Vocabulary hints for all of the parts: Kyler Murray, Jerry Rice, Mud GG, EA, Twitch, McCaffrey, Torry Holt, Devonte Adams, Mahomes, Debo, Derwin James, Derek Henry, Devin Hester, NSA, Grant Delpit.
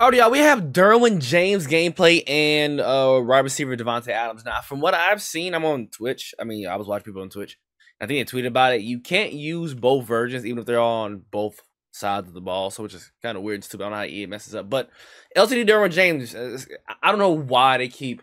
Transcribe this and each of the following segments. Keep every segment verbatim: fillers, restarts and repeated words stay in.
Alright, y'all, we have Derwin James gameplay and uh, wide receiver Devonte Adams. Now, from what I've seen, I'm on Twitch. I mean, I was watching people on Twitch. I think they tweeted about it. You can't use both versions, even if they're on both sides of the ball, so which is kind of weird and stupid. I don't know how E A messes up. But L T D Derwin James, I don't know why they keep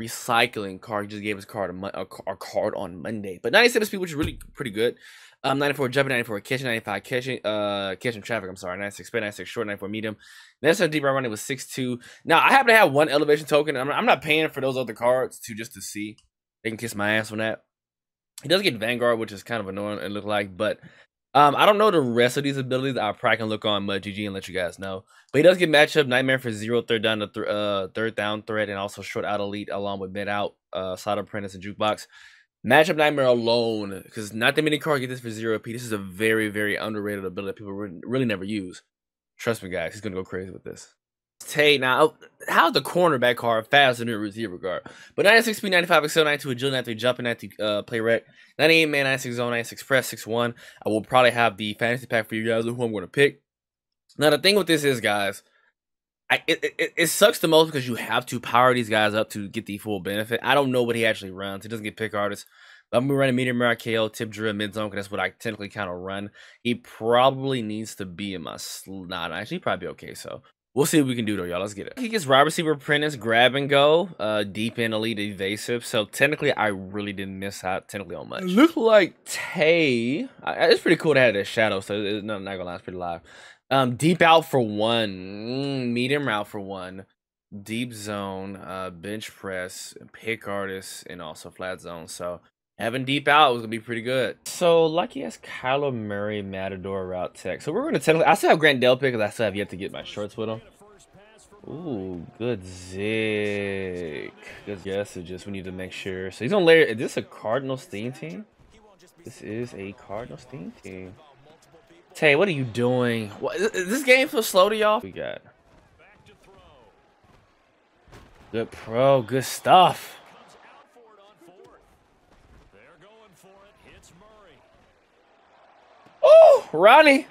recycling card. He just gave his card a, a card on Monday. But ninety-seven speed, which is really pretty good. Um, ninety-four jumping, ninety-four catching, ninety-five catching, uh, catching traffic, I'm sorry, ninety-six spin, ninety-six short, ninety-four medium. That's a deep route running with six two. Now, I happen to have one elevation token. I'm, I'm not paying for those other cards to just to see. They can kiss my ass on that. He does get Vanguard, which is kind of annoying, it looked like, but um, I don't know the rest of these abilities. I probably can look on Mud G G and let you guys know. But he does get matchup, Nightmare for zero, third down to th uh, third down threat, and also short out elite along with mid out, uh, side apprentice, and jukebox. Matchup Nightmare alone, because not that many cards get this for zero P. This is a very, very underrated ability that people really never use. Trust me, guys, he's going to go crazy with this. Tay, now, how's the cornerback card faster than the receiver guard? But ninety-six speed, ninety-five excel, ninety-two agility, ninety-three jumping, ninety-three uh, play rec, ninety-eight man, ninety-six zone, ninety-six press, six one. I will probably have the fantasy pack for you guys of who I'm going to pick. Now, the thing with this is, guys, I, it, it, it sucks the most because you have to power these guys up to get the full benefit. I don't know what he actually runs. He doesn't get pick artists. But I'm going to be running medium rare, K O, tip drill, mid zone, because that's what I technically kind of run. He probably needs to be in my slot. Actually, he'd probably be okay, so we'll see what we can do, though, y'all. Let's get it. He gets wide receiver apprentice, grab and go, uh, deep in elite evasive. So technically, I really didn't miss out technically on much. It looks like Tay. I, it's pretty cool to have that shadow, so it's, no, I'm not going to lie. It's pretty live. Um, deep out for one, medium route for one, deep zone, uh, bench press, pick artists, and also flat zone. So having deep out was gonna be pretty good. So lucky as Kyler Murray Matador route tech. So we're gonna technically, I still have Grant Delpit because I still have yet to get my shorts with him. Ooh, good zig. Good guess. It just we need to make sure. So he's on layer. Is this a Cardinals theme team? This is a Cardinals theme team. Tay, what are you doing? What, is this game so slow to y'all? We got good pro, good stuff. Oh, Ronnie!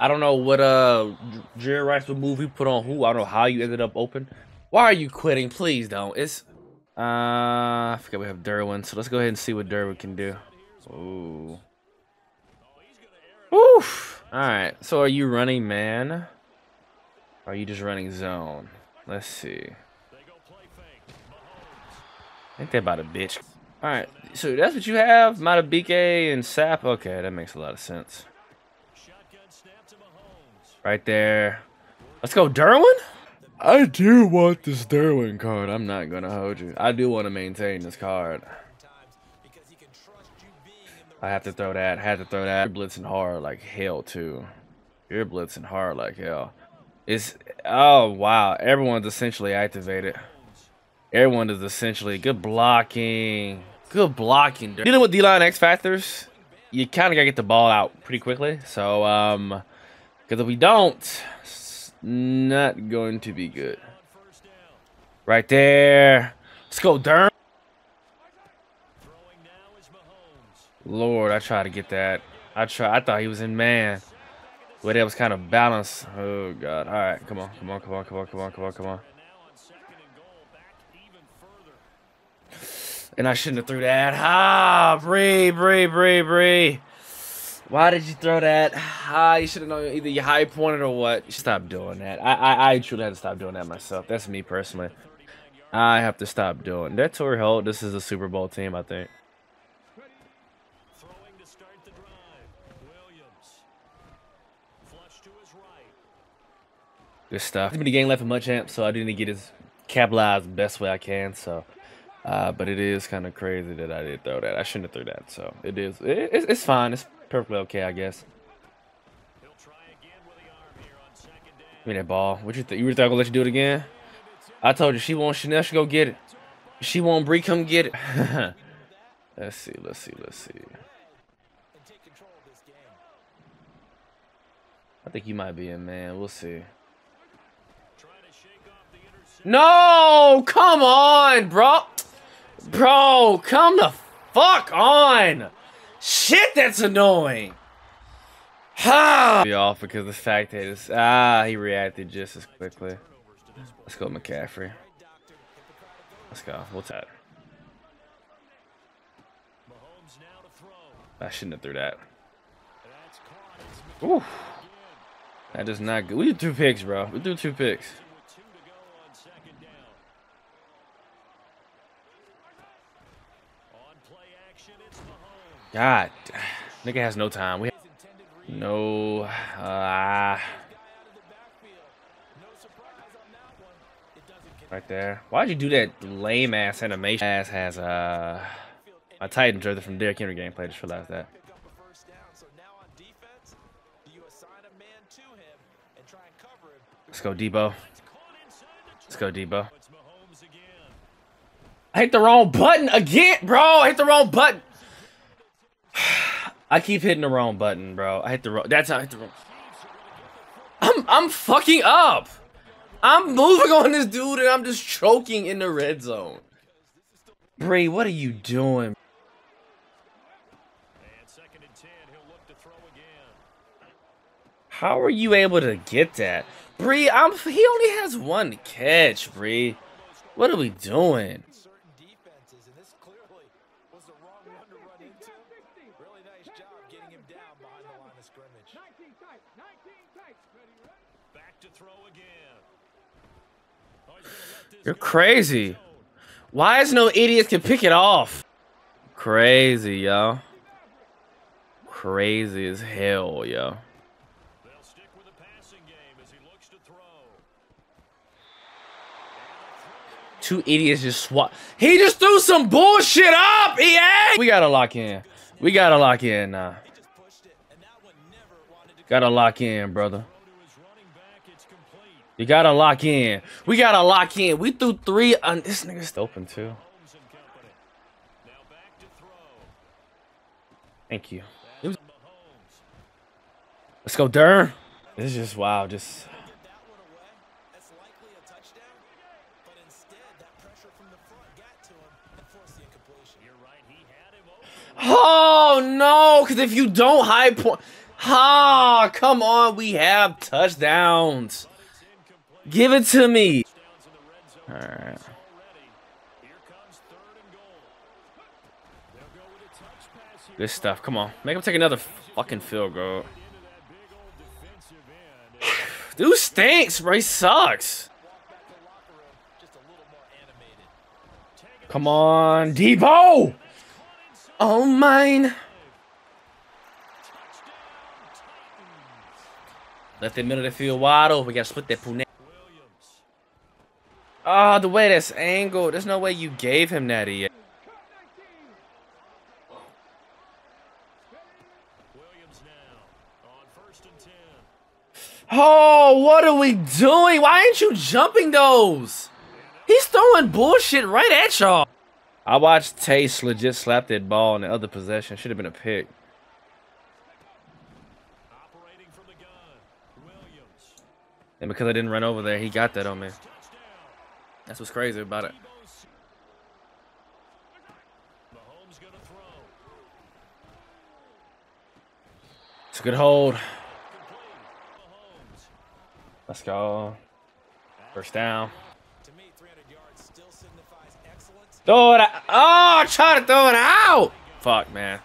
I don't know what uh Jerry Rice would move. He put on who? I don't know how you ended up open. Why are you quitting? Please don't. It's uh, I forget we have Derwin, so let's go ahead and see what Derwin can do. Ooh. Oof. All right. So are you running man? Or are you just running zone? Let's see. I think they're about a bitch. All right. So that's what you have. Matabike and Sap. Okay, that makes a lot of sense. Right there. Let's go, Derwin. I do want this Derwin card. I'm not gonna hold you. I do want to maintain this card. I have to throw that. I have to throw that. You're blitzing hard like hell, too. You're blitzing hard like hell. It's... Oh, wow. Everyone's essentially activated. Everyone is essentially... Good blocking. Good blocking. Dealing with D-line X-Factors, you kind of got to get the ball out pretty quickly. So, um... because if we don't, it's not going to be good. Right there. Let's go, Derm. Lord, I tried to get that. I try. I thought he was in man. But that was kind of balanced. Oh, God. All right. Come on. Come on. Come on. Come on. Come on. Come on. Come on. And I shouldn't have threw that. Ah, Bree, Bree, Bree, Bree. Why did you throw that? Ah, you should have known either you high pointed or what. You stop doing that. I, I, I truly had to stop doing that myself. That's me personally. I have to stop doing that. Torry Holt, this is a Super Bowl team, I think. Good stuff. It's been a game left of Mud Champ, so I didn't get his capitalized best way I can. So, uh, but it is kind of crazy that I did throw that. I shouldn't have threw that. So it is. It, it's, it's fine. It's perfectly okay, I guess. Give me that ball. What you think? You really thought I was gonna let you do it again? I told you she won't Chanel. She go get it. She won't Bree. Come get it. Let's see. Let's see. Let's see. I think you might be in man. We'll see. No, come on, bro. Bro, come the fuck on. Shit, that's annoying. Ha! Be off because the fact that it's, ah, he reacted just as quickly. Let's go McCaffrey. Let's go. We'll tie it. I shouldn't have threw that. Ooh. That is not good. We threw two picks, bro. We threw two picks. God. Nigga has no time. We have no. Uh, right there. Why'd you do that lame ass animation? Ass has uh, my Titans rather from Derek Henry gameplay. Just realized that. Let's go, Debo. Let's go, Debo. I hit the wrong button again, bro. I hit the wrong button. I keep hitting the wrong button, bro. I hit the wrong. That's how I hit the wrong. I'm I'm fucking up. I'm moving on this dude, and I'm just choking in the red zone. Bree, what are you doing? How are you able to get that, Bree? I'm. He only has one catch, Bree. What are we doing? You're crazy. Why is no idiots can pick it off? Crazy, yo. Crazy as hell, yo. They'll stick with the passing game as he looks to throw. Two idiots just swat. He just threw some bullshit up, E A! We gotta lock in. We gotta lock in now. Gotta lock in, brother. You gotta lock in. We gotta lock in. We threw three on this nigga's open too. Thank you. Was... Let's go, Durr. This is just wow. Just oh no! Because if you don't high point, ha! Oh, come on, we have touchdowns. Give it to me. All right. Good stuff. Come on. Make him take another fucking field goal. Dude stinks, bro. He sucks. Come on, Debo. Oh, mine. Left the middle of the field wide open. We got to split that punani. Oh, the way that's angled. There's no way you gave him that E A. Oh, what are we doing? Why ain't you jumping those? He's throwing bullshit right at y'all. I watched Taste legit slap that ball in the other possession. Should have been a pick. And because I didn't run over there, he got that on me. That's what's crazy about it. It's a good hold. Let's go. First down. Throw it out. Oh, try to throw it out. Fuck, man.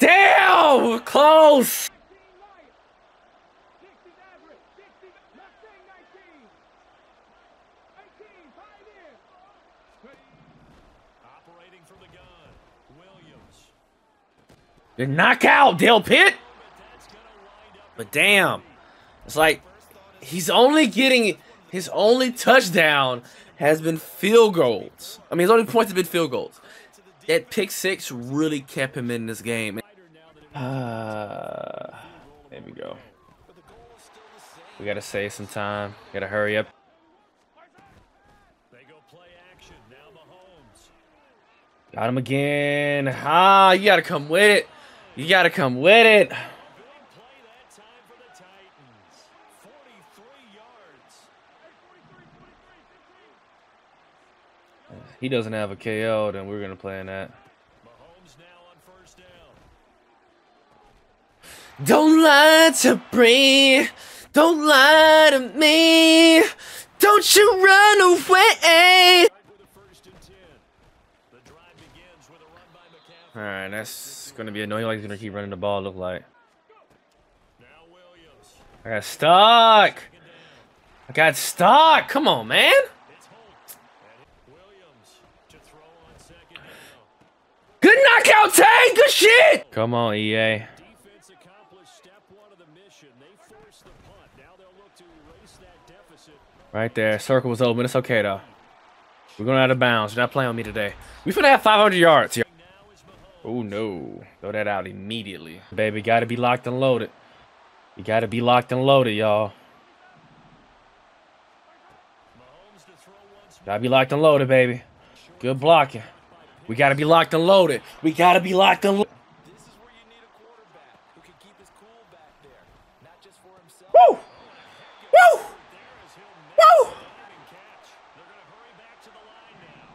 Damn, close. The knockout, Dale Pitt. But damn, it's like he's only getting his only touchdown has been field goals. I mean, his only points have been field goals. That pick six really kept him in this game. Uh, there we go. We gotta save some time. Gotta hurry up. Got him again. Ah, you gotta come with it. You gotta come with it. Big play that time for the Titans. forty-three yards. he doesn't have a K O, then we're gonna play in that. Mahomes now on first down. Don't lie to me. Don't lie to me. Don't you run away. All right, that's gonna be annoying. Like he's gonna keep running the ball. Look like. I got stuck. I got stuck. Come on, man. Good knockout, Tang. Good shit. Come on, E A. Right there. Circle was open. It's okay, though. We're going out of bounds. You're not playing on me today. We finna have five hundred yards here. Oh, no. Throw that out immediately. Baby, gotta be locked and loaded. You gotta be locked and loaded, y'all. Gotta be locked and loaded, baby. Good blocking. We gotta be locked and loaded. We gotta be locked and loaded. This is where you need a quarterback who can keep his cool back there. Not just for himself. Woo! Woo! Woo! They're gonna hurry back to the line now.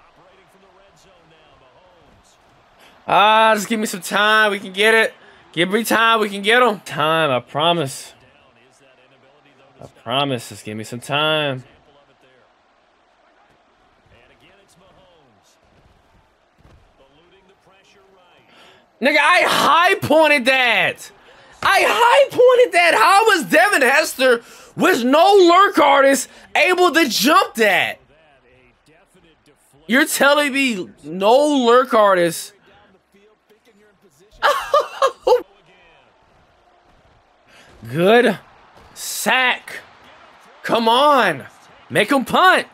Operating from the red zone now, Mahomes. Ah, just give me some time. We can get it. Give me time. We can get him. Time, I promise. I promise. Just give me some time. Nigga, I high pointed that. I high pointed that. How was Devin Hester, with no lurk artist, able to jump that? You're telling me no lurk artist? Good sack. Come on. Make him punt.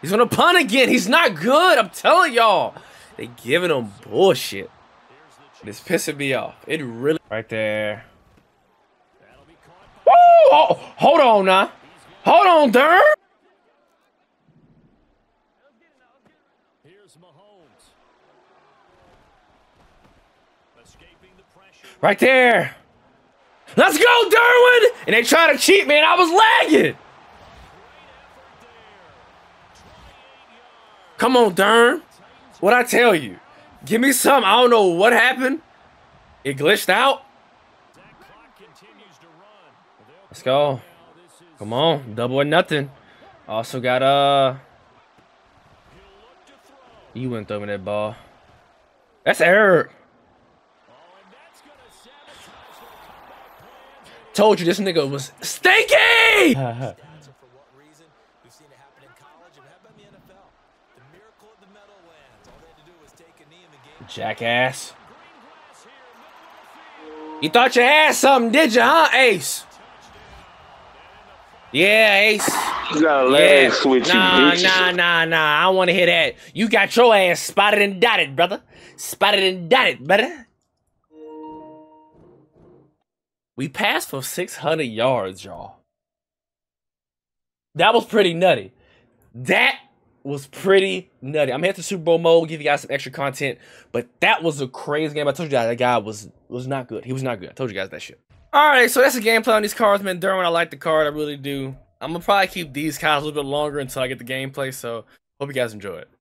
He's going to punt again. He's not good. I'm telling y'all. They giving him bullshit. It's pissing me off. It really... Right there. Woo! Oh, hold on now. Hold on, Derwin. Right there. Let's go, Derwin! And they try to cheat me, and I was lagging. Come on, Derwin. What'd I tell you? Give me some. I don't know what happened. It glitched out. Let's go. Come on. Double or nothing. Also got uh you wouldn't throw me that ball. That's error. Told you this nigga was stinky! Jackass. You thought you had something, did you, huh, Ace? Yeah, Ace. You got a leg switch, you bitch. Nah, nah, nah, nah. I don't want to hear that. You got your ass spotted and dotted, brother. Spotted and dotted, brother. We passed for six hundred yards, y'all. That was pretty nutty. That was pretty nutty. I'm here to Super Bowl mode, give you guys some extra content, but that was a crazy game. I told you guys that guy was was not good. He was not good. I told you guys that shit. All right, so that's the gameplay on these cards, man. Derwin, I like the card. I really do. I'm going to probably keep these cards a little bit longer until I get the gameplay, so hope you guys enjoy it.